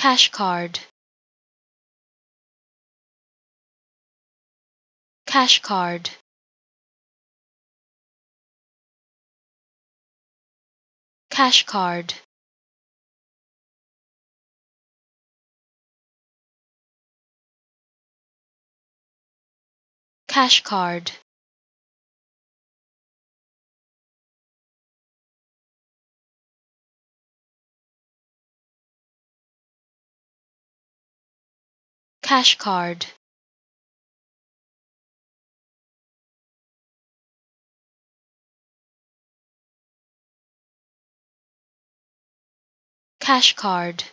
Cash card. Cash card. Cash card. Cash card. Cash card. Cash card.